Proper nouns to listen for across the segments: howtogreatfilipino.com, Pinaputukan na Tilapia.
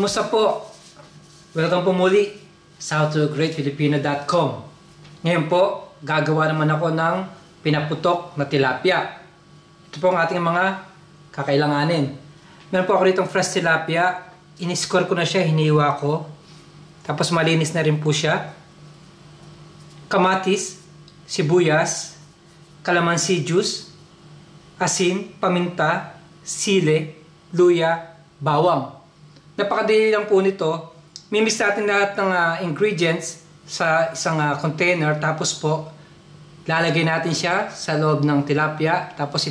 Kumusta po? Welcome po muli sa howtogreatfilipino.com. Ngayon po, gagawa naman ako ng pinaputok na tilapia. Ito po ang ating mga kakailanganin. Meron po ako ditong fresh tilapia. Iniscore ko na siya, hiniwa ko. Tapos malinis na rin po siya. Kamatis, sibuyas, kalamansi juice, asin, paminta, sile, luya, bawang. Napakadali lang po nito. Mimix natin lahat ng ingredients sa isang container. Tapos po, lalagay natin siya sa loob ng tilapia. Tapos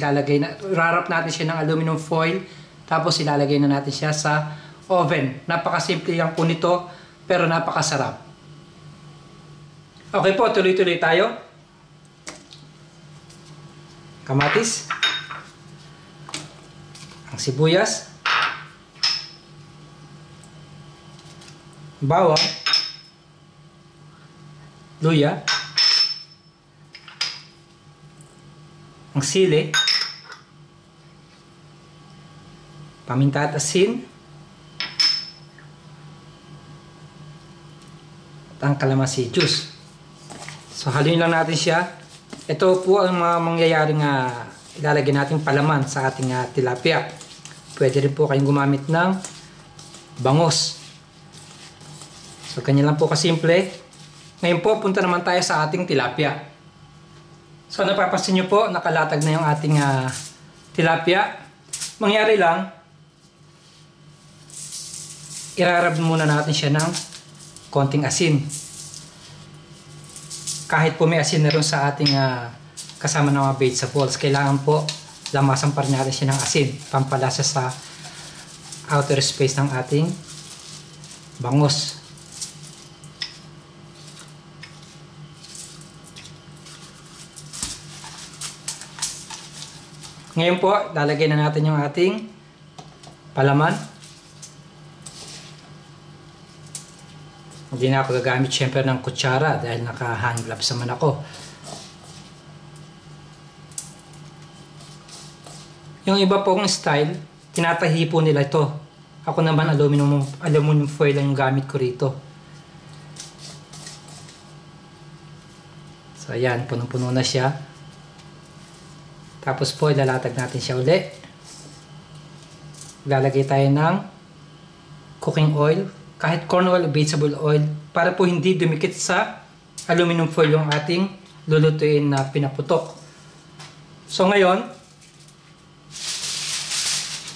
rarap natin siya ng aluminum foil. Tapos ilalagay na natin siya sa oven. Napakasimple lang po nito, pero napakasarap. Okay po, tuloy-tuloy tayo. Kamatis. Ang sibuyas. Bawang. Luya. Ang sili. Paminta at asin. At ang kalamansi juice. So, haluin lang natin siya. Ito po ang mga mangyayaring ilalagay natin palaman sa ating tilapia. Pwede rin po kayong gumamit ng bangos. So, ganyan lang po kasimple. Ngayon po, punta naman tayo sa ating tilapia. So, napapansin nyo po, nakalatag na yung ating tilapia. Mangyari lang, irarab muna natin siya ng konting asin. Kahit po may asin na rin sa ating kasama ng mga vegetables, kailangan po lamasan pa rin natin siya ng asin, pampalasa sa outer space ng ating bangos. Ngayon po, lalagay na natin yung ating palaman. Hindi na ako gagamit syempre ng kutsara dahil naka-hand gloves naman ako. Yung iba pong style, tinatahi po nila ito. Ako naman aluminum foil lang yung gamit ko rito. So ayan, punong-puno na siya. Tapos po, ilalatag natin siya uli. Lalagay tayo ng cooking oil. Kahit corn oil o vegetable oil, para po hindi dumikit sa aluminum foil yung ating lulutuin na pinaputok. So ngayon,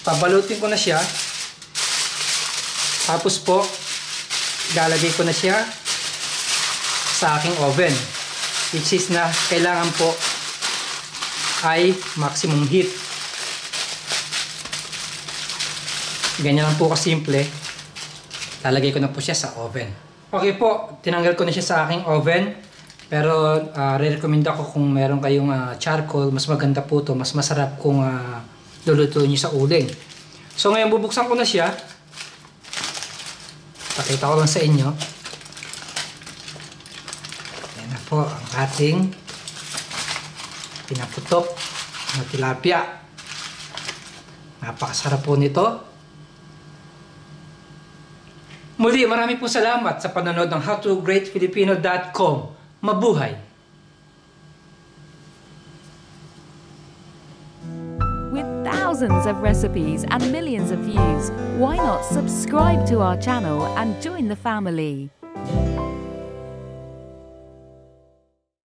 pabalutin ko na siya. Tapos po, ilalagay ko na siya sa aking oven, which is na kailangan po ay maximum heat. Ganyan lang po kasimple. Lalagay ko na po siya sa oven. Okay po, tinanggal ko na siya sa aking oven. Pero re-recommend ako kung meron kayong charcoal, mas maganda po ito, mas masarap kung lulutuin niyo sa uling. So ngayon bubuksan ko na siya. Pakita ko lang sa inyo. Ayan na po ang ating pinaputok na tilapia. Napakasarap po nito. Muli, marami po salamat sa panonood ng howtogreatfilipino.com. Mabuhay! With thousands of recipes and millions of views, why not subscribe to our channel and join the family?